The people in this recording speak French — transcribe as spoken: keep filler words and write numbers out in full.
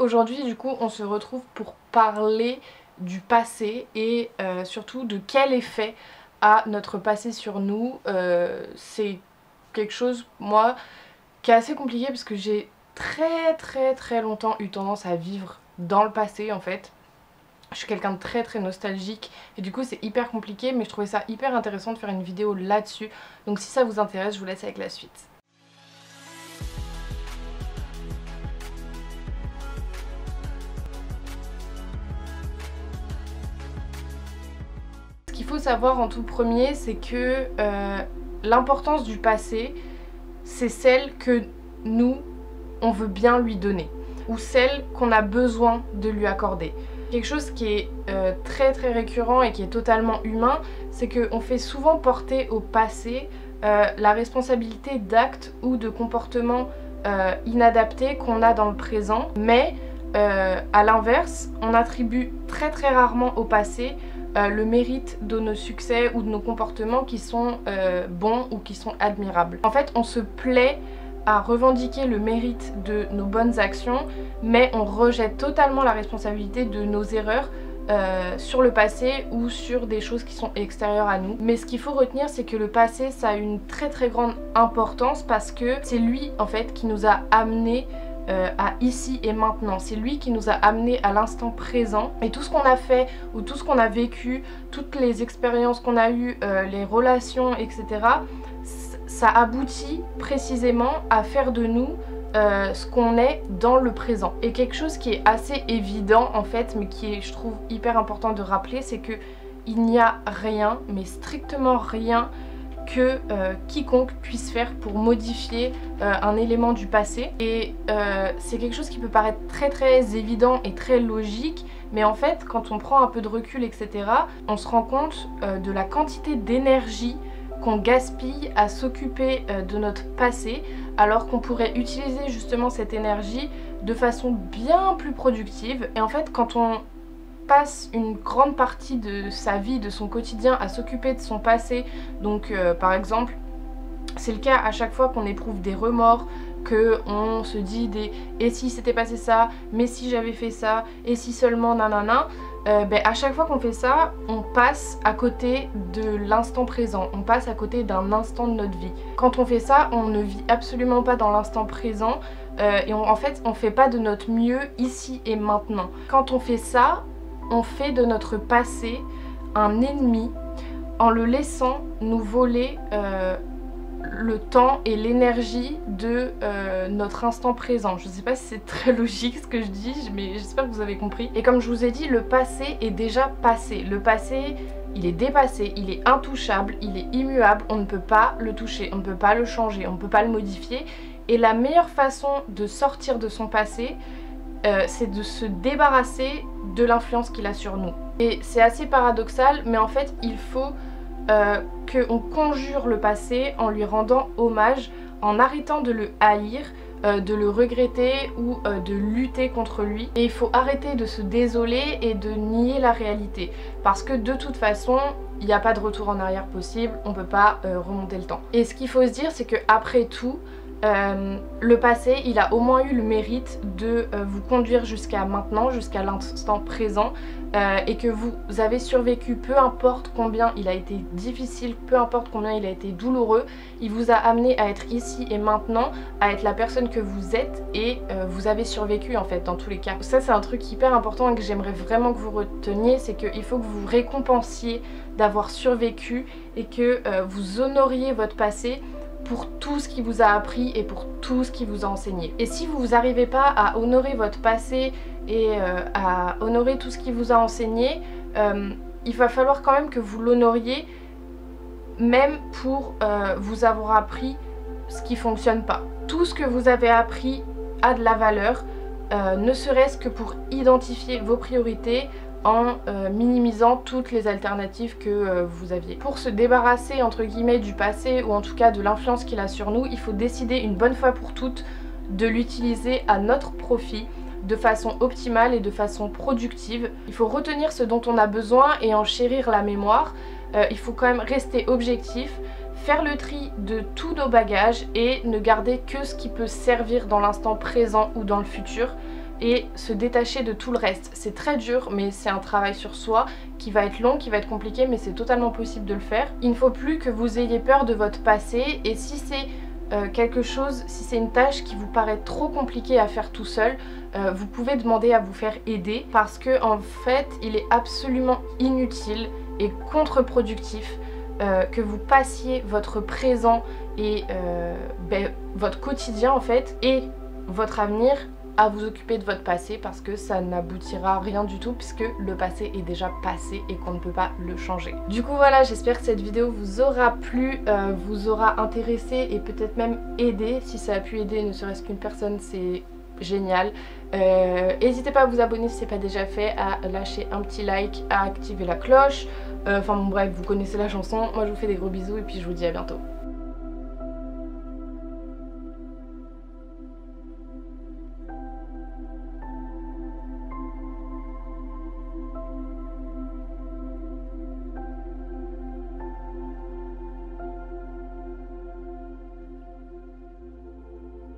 Aujourd'hui du coup on se retrouve pour parler du passé et euh, surtout de quel effet a notre passé sur nous. Euh, c'est quelque chose moi qui est assez compliqué parce que j'ai très très très longtemps eu tendance à vivre dans le passé en fait. Je suis quelqu'un de très très nostalgique et du coup c'est hyper compliqué, mais je trouvais ça hyper intéressant de faire une vidéo là-dessus. Donc si ça vous intéresse, je vous laisse avec la suite. Ce qu'il faut savoir en tout premier, c'est que euh, l'importance du passé, c'est celle que nous, on veut bien lui donner ou celle qu'on a besoin de lui accorder. Quelque chose qui est euh, très très récurrent et qui est totalement humain, c'est qu'on fait souvent porter au passé euh, la responsabilité d'actes ou de comportements euh, inadaptés qu'on a dans le présent, mais euh, à l'inverse, on attribue très très rarement au passé euh, le mérite de nos succès ou de nos comportements qui sont euh, bons ou qui sont admirables. En fait, on se plaît à revendiquer le mérite de nos bonnes actions, mais on rejette totalement la responsabilité de nos erreurs euh, sur le passé ou sur des choses qui sont extérieures à nous. Mais ce qu'il faut retenir, c'est que le passé, ça a une très très grande importance parce que c'est lui en fait qui nous a amenés euh, à ici et maintenant. C'est lui qui nous a amenés à l'instant présent, et tout ce qu'on a fait ou tout ce qu'on a vécu, toutes les expériences qu'on a eues, euh, les relations, et cetera, ça aboutit précisément à faire de nous euh, ce qu'on est dans le présent. Et quelque chose qui est assez évident en fait, mais qui est je trouve hyper important de rappeler, c'est que il n'y a rien, mais strictement rien, que euh, quiconque puisse faire pour modifier euh, un élément du passé. Et euh, c'est quelque chose qui peut paraître très très évident et très logique, mais en fait quand on prend un peu de recul, et cetera, on se rend compte euh, de la quantité d'énergie qu'on gaspille à s'occuper de notre passé, alors qu'on pourrait utiliser justement cette énergie de façon bien plus productive. Et en fait quand on passe une grande partie de sa vie, de son quotidien à s'occuper de son passé, donc euh, par exemple c'est le cas à chaque fois qu'on éprouve des remords, que on se dit des et si c'était passé ça, mais si j'avais fait ça, et si seulement nanana. Euh, ben, à chaque fois qu'on fait ça, on passe à côté de l'instant présent, on passe à côté d'un instant de notre vie. Quand on fait ça, on ne vit absolument pas dans l'instant présent euh, et on, en fait on fait pas de notre mieux ici et maintenant. Quand on fait ça, on fait de notre passé un ennemi en le laissant nous voler euh, le temps et l'énergie de euh, notre instant présent. Je sais pas si c'est très logique ce que je dis, mais j'espère que vous avez compris. Et comme je vous ai dit, le passé est déjà passé. Le passé, il est dépassé, il est intouchable, il est immuable, on ne peut pas le toucher, on ne peut pas le changer, on ne peut pas le modifier. Et la meilleure façon de sortir de son passé, euh, c'est de se débarrasser de l'influence qu'il a sur nous. Et c'est assez paradoxal, mais en fait, il faut Euh, qu'on conjure le passé en lui rendant hommage, en arrêtant de le haïr, euh, de le regretter ou euh, de lutter contre lui. Et il faut arrêter de se désoler et de nier la réalité, parce que de toute façon il n'y a pas de retour en arrière possible, on peut pas euh, remonter le temps. Et ce qu'il faut se dire, c'est que après tout Euh, le passé, il a au moins eu le mérite de euh, vous conduire jusqu'à maintenant, jusqu'à l'instant présent, euh, et que vous avez survécu, peu importe combien il a été difficile, peu importe combien il a été douloureux, il vous a amené à être ici et maintenant, à être la personne que vous êtes, et euh, vous avez survécu en fait dans tous les cas. Ça c'est un truc hyper important et que j'aimerais vraiment que vous reteniez, c'est qu'il faut que vous récompensiez d'avoir survécu et que euh, vous honoriez votre passé pour tout ce qui vous a appris et pour tout ce qui vous a enseigné. Et si vous n'arrivez pas à honorer votre passé et euh, à honorer tout ce qui vous a enseigné, euh, il va falloir quand même que vous l'honoriez, même pour euh, vous avoir appris ce qui ne fonctionne pas. Tout ce que vous avez appris a de la valeur, euh, ne serait-ce que pour identifier vos priorités, en euh, minimisant toutes les alternatives que euh, vous aviez. Pour se débarrasser entre guillemets du passé, ou en tout cas de l'influence qu'il a sur nous, il faut décider une bonne fois pour toutes de l'utiliser à notre profit de façon optimale et de façon productive. Il faut retenir ce dont on a besoin et en chérir la mémoire. Euh, il faut quand même rester objectif, faire le tri de tous nos bagages et ne garder que ce qui peut servir dans l'instant présent ou dans le futur, et se détacher de tout le reste. C'est très dur, mais c'est un travail sur soi qui va être long, qui va être compliqué, mais c'est totalement possible de le faire. Il ne faut plus que vous ayez peur de votre passé, et si c'est euh, quelque chose, si c'est une tâche qui vous paraît trop compliquée à faire tout seul, euh, vous pouvez demander à vous faire aider, parce que en fait il est absolument inutile et contre-productif euh, que vous passiez votre présent et euh, ben, votre quotidien en fait et votre avenir à vous occuper de votre passé, parce que ça n'aboutira à rien du tout puisque le passé est déjà passé et qu'on ne peut pas le changer. Du coup voilà, j'espère que cette vidéo vous aura plu, euh, vous aura intéressé et peut-être même aidé. Si ça a pu aider ne serait-ce qu'une personne, c'est génial. Euh, n'hésitez pas à vous abonner si ce n'est pas déjà fait, à lâcher un petit like, à activer la cloche. Enfin euh, bon bref, vous connaissez la chanson. Moi je vous fais des gros bisous et puis je vous dis à bientôt.